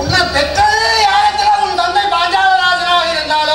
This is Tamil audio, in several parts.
உன்னை பெற்றது யாரத்தில் உன் தந்தை பாஞ்சாலராஜனாக இருந்தாலும்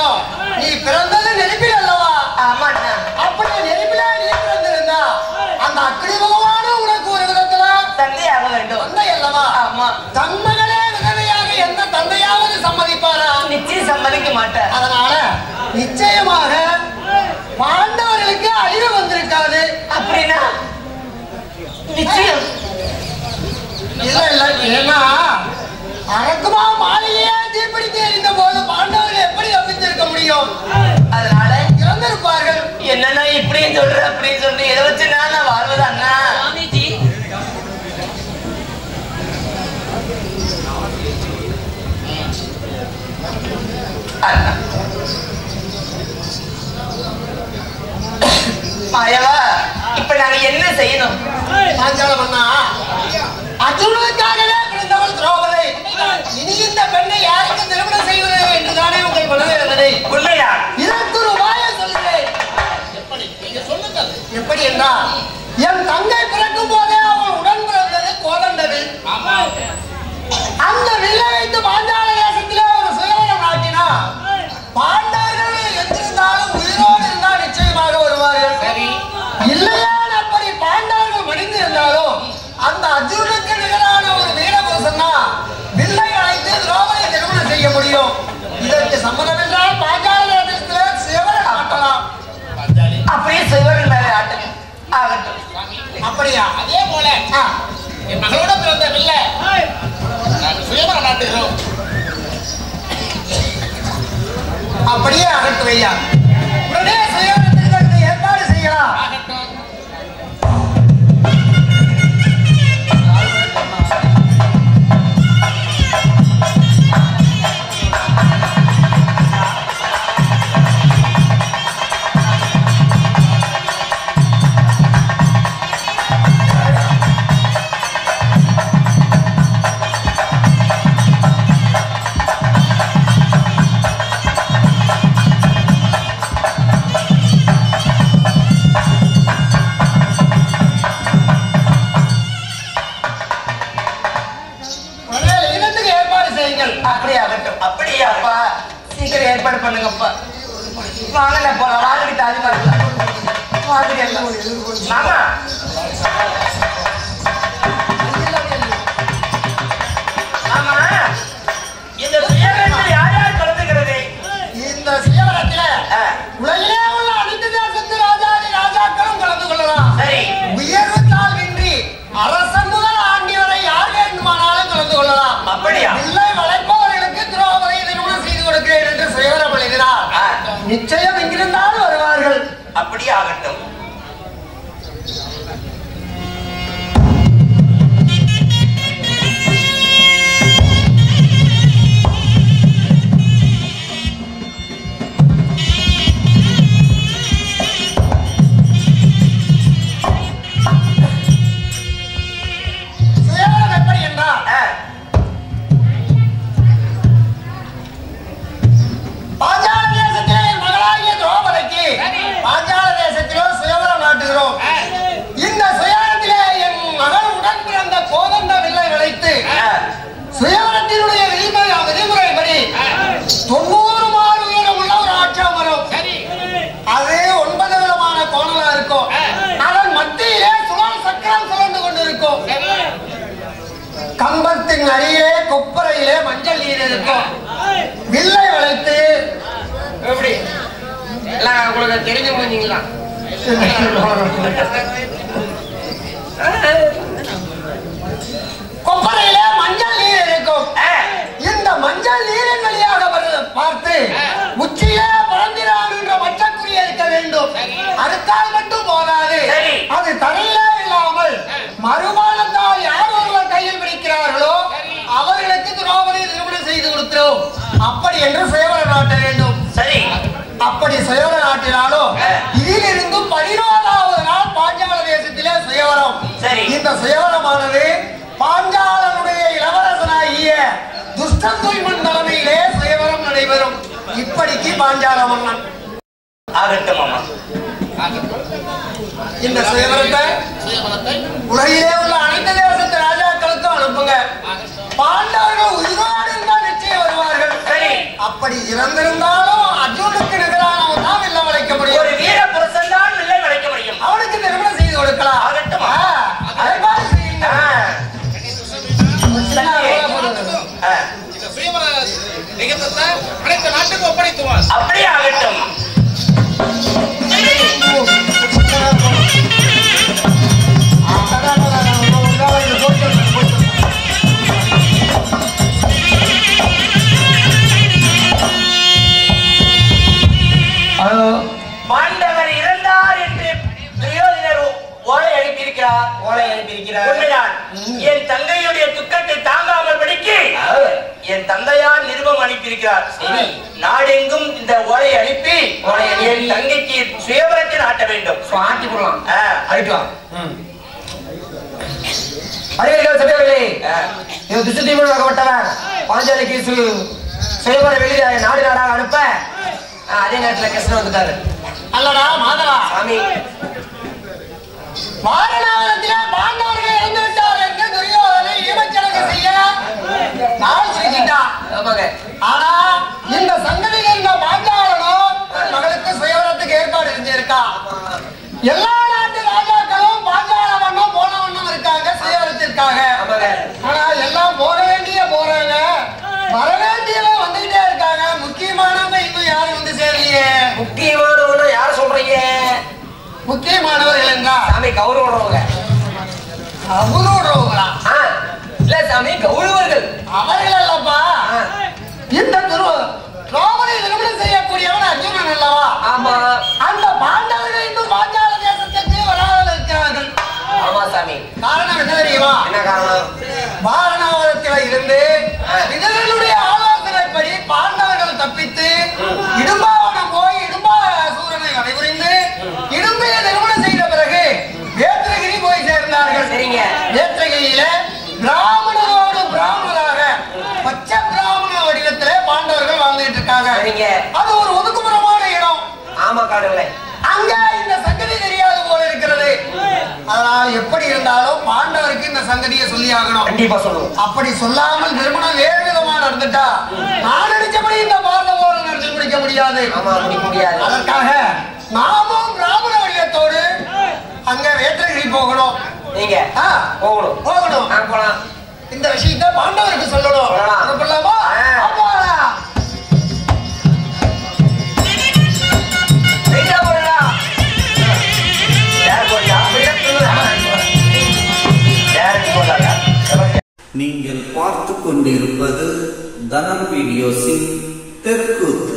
எழுப்பியிருக்கிறார், கோலை எழுப்பியிருக்கிறார். உண்மைதான். என் தங்கையுடைய துக்கத்தை தாங்காமல் படிக்கு என் தந்தையார் நிருபம் அனுப்பியிருக்கிறார். நாடெங்கும் இந்த ஓலை அனுப்பி என் தங்கைக்கு சுயபரத்தை நாட்ட வேண்டும். பாஞ்சாலிக்கு சுயபர வெளி நாடு நாடாக அனுப்ப அதே நேரத்தில் கிருஷ்ணன் வந்துட்டாரு. அல்லடா மாதவா சாமி, மாரணாவனத்தில் பாண்டவர்கள் இறந்து விட்டார் என்று துரியோதனை ஈமச்சடங்கு செய்ய ஆனா இந்த சங்கதியில் இருந்த பாண்டாளனும் மகளுக்கு சுயவரத்துக்கு ஏற்பாடு செஞ்சிருக்கா. எல்லா நாட்டு ராஜாக்களும் பாண்டாளவன்னும் போனவன்னும் இருக்காங்க சுயவரத்திற்காக. ஆனா எல்லாம் போக வேண்டிய போறாங்க, வர வேண்டியவ வந்துகிட்டே இருக்காங்க. முக்கியமானவங்க இன்னும் யாரும் வந்து சேரலையே. முக்கியமானவன்னு யார் சொல்றீங்க? முக்கியமானவர்கள் என்றா சாமி கௌரவங்க. கௌரவங்களா? இல்ல சாமி, கௌரவர்கள் அவர்கள் அல்லப்பா. இந்த திராவணை திருமணம் செய்யக்கூடியவன் அர்ஜுனன் அல்லவா? ஆமா. அந்த பாண்டவர்கள் இன்னும் பாஞ்சால தேசத்திற்கு வராமல் இருக்கிறார்கள். ஆமா சாமி. காரணம் என்ன தெரியுமா? என்ன காரணம்? வாரணாவதத்தில் இருந்து இதனுடைய ஆலோசனைப்படி பாண்டவர்கள் தப்பித்து இடும்பாவனம் போய் இடும்பா சூரனை வரைபுரிந்து இடும்பையை திருமணம் செய்த பிறகு வேத்திரகிரி போய் சேர்ந்தார்கள். சரிங்க. வேத்திரகிரியில பிராமணரோடு பிராமணராக பச்ச பிராமண வடிவத்திலே பாண்டவர்கள் வாழ்ந்துட்டு இருக்காங்க. அது ஒரு ஒதுக்குப்புறமான இடம். ஆமா காடுகளே. அங்க இந்த சங்கதி தெரியாது போல இருக்கிறது. அதனால எப்படி இருந்தாலும் பாண்டவருக்கு இந்த சங்கதியை சொல்லி ஆகணும். கண்டிப்பா சொல்லுவோம். அப்படி சொல்லாமல் திருமணம் வேறு விதமா நடந்துட்டா நான் நினைச்சபடி இந்த பாரத போல நடத்தி முடிக்க முடியாது. அதற்காக நாமும் பிராமண வடிவத்தோடு அங்க வேற்றகிரி போகணும். நீங்க போகணும் போகணும் போகலாம். இந்த விஷயத்த பாண்டவருக்கு சொல்லணும். அனுப்பலாமா? நீங்கள் பார்த்து கொண்டிருப்பது தனம் வீடியோஸின் தெற்கு.